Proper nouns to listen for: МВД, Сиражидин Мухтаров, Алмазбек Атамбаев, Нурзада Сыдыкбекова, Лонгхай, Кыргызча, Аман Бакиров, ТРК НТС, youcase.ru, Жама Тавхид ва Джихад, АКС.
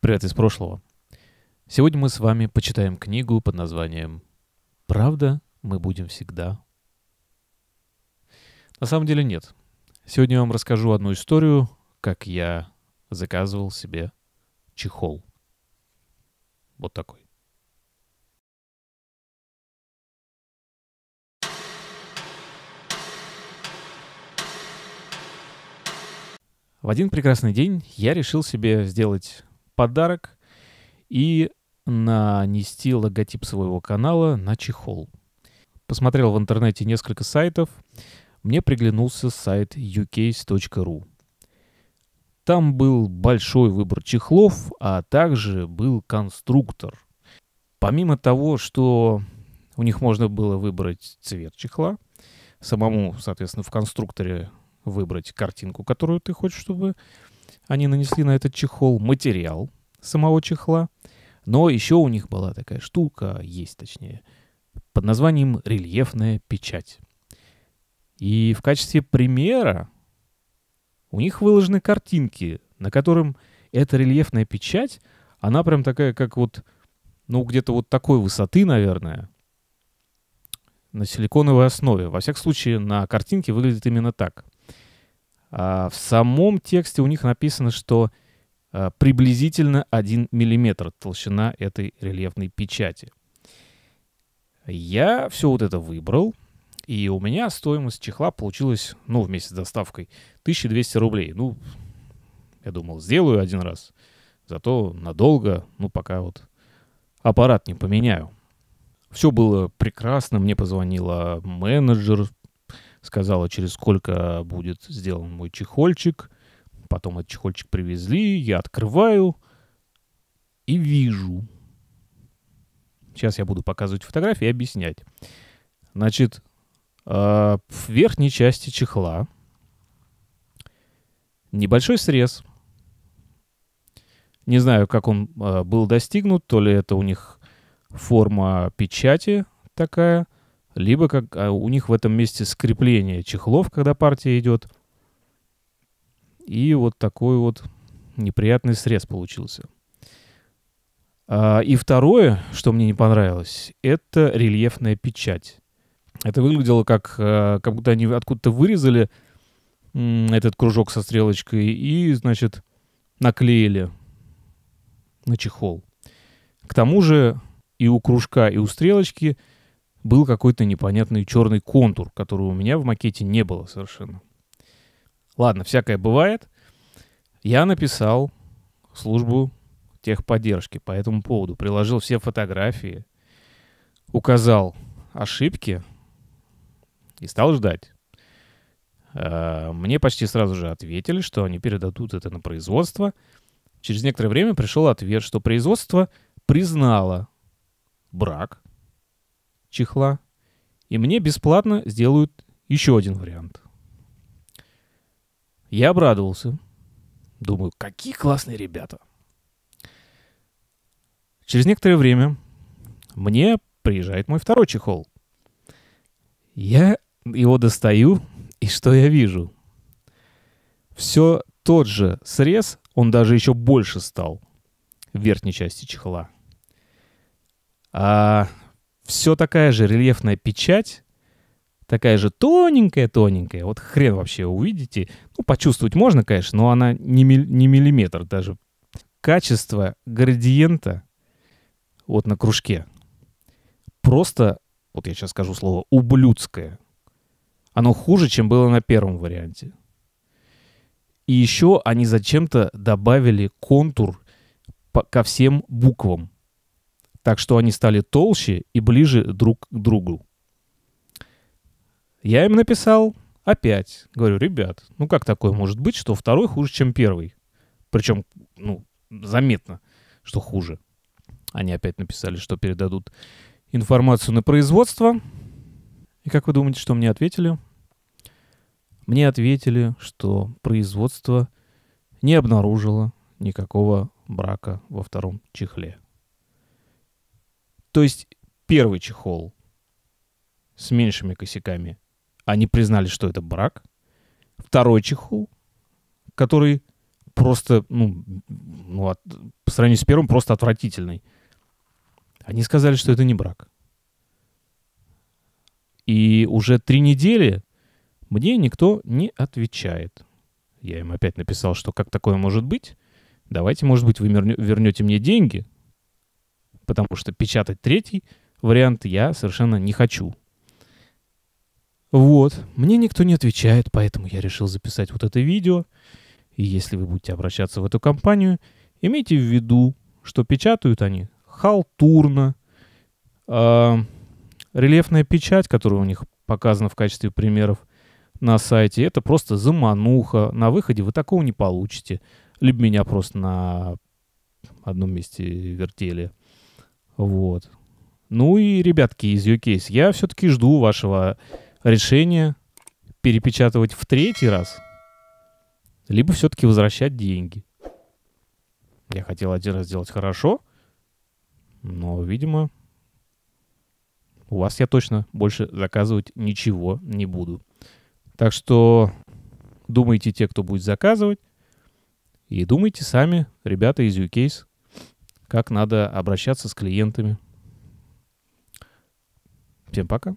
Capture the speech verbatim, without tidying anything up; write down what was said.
Привет из прошлого. Сегодня мы с вами почитаем книгу под названием «Правда, мы будем всегда». На самом деле нет. Сегодня я вам расскажу одну историю, как я заказывал себе чехол. Вот такой. В один прекрасный день я решил себе сделать подарок и нанести логотип своего канала на чехол. Посмотрел в интернете несколько сайтов. Мне приглянулся сайт ю кейс точка ру. Там был большой выбор чехлов, а также был конструктор. Помимо того, что у них можно было выбрать цвет чехла, самому, соответственно, в конструкторе выбрать картинку, которую ты хочешь, чтобы они нанесли на этот чехол, материал самого чехла, но еще у них была такая штука, есть точнее, под названием рельефная печать. И в качестве примера у них выложены картинки, на котором эта рельефная печать, она прям такая, как вот, ну где-то вот такой высоты, наверное, на силиконовой основе. Во всяком случае, на картинке выглядит именно так. А в самом тексте у них написано, что а, приблизительно один миллиметр толщина этой рельефной печати. Я все вот это выбрал, и у меня стоимость чехла получилась, ну, вместе с доставкой, тысяча двести рублей. Ну, я думал, сделаю один раз, зато надолго, ну, пока вот аппарат не поменяю. Все было прекрасно, мне позвонила менеджер, сказала, через сколько будет сделан мой чехольчик. Потом этот чехольчик привезли, я открываю и вижу. Сейчас я буду показывать фотографии и объяснять. Значит, в верхней части чехла небольшой срез. Не знаю, как он был достигнут, то ли это у них форма печати такая, либо как у них в этом месте скрепление чехлов, когда партия идет. И вот такой вот неприятный срез получился. И второе, что мне не понравилось, это рельефная печать. Это выглядело как, как будто они откуда-то вырезали этот кружок со стрелочкой и, значит, наклеили на чехол. К тому же и у кружка, и у стрелочки был какой-то непонятный черный контур, которого у меня в макете не было совершенно. Ладно, всякое бывает. Я написал в службу техподдержки по этому поводу. Приложил все фотографии, указал ошибки и стал ждать. Мне почти сразу же ответили, что они передадут это на производство. Через некоторое время пришел ответ, что производство признало брак чехла, и мне бесплатно сделают еще один вариант. Я обрадовался. Думаю, какие классные ребята. Через некоторое время мне приезжает мой второй чехол. Я его достаю, и что я вижу? Все тот же срез, он даже еще больше стал в верхней части чехла. А все такая же рельефная печать, такая же тоненькая-тоненькая. Вот хрен вообще увидите. Ну, почувствовать можно, конечно, но она не, ми не миллиметр даже. Качество градиента вот на кружке просто, вот я сейчас скажу слово, ублюдское. Оно хуже, чем было на первом варианте. И еще они зачем-то добавили контур ко всем буквам. Так что они стали толще и ближе друг к другу. Я им написал опять. Говорю, ребят, ну как такое может быть, что второй хуже, чем первый? Причем, ну, заметно, что хуже. Они опять написали, что передадут информацию на производство. И как вы думаете, что мне ответили? Мне ответили, что производство не обнаружило никакого брака во втором чехле. То есть первый чехол с меньшими косяками, они признали, что это брак. Второй чехол, который просто, ну, ну от, по сравнению с первым, просто отвратительный. Они сказали, что это не брак. И уже три недели мне никто не отвечает. Я им опять написал, что как такое может быть? Давайте, может быть, вы вернете мне деньги, потому что печатать третий вариант я совершенно не хочу. Вот, мне никто не отвечает, поэтому я решил записать вот это видео. И если вы будете обращаться в эту компанию, имейте в виду, что печатают они халтурно. А рельефная печать, которая у них показана в качестве примеров на сайте, это просто замануха. На выходе вы такого не получите. Либо меня просто на одном месте вертели. Вот. Ну и, ребятки, из YouCase, я все-таки жду вашего решения перепечатывать в третий раз, либо все-таки возвращать деньги. Я хотел один раз сделать хорошо, но, видимо, у вас я точно больше заказывать ничего не буду. Так что думайте, те, кто будет заказывать, и думайте сами, ребята из YouCase, как надо обращаться с клиентами. Всем пока.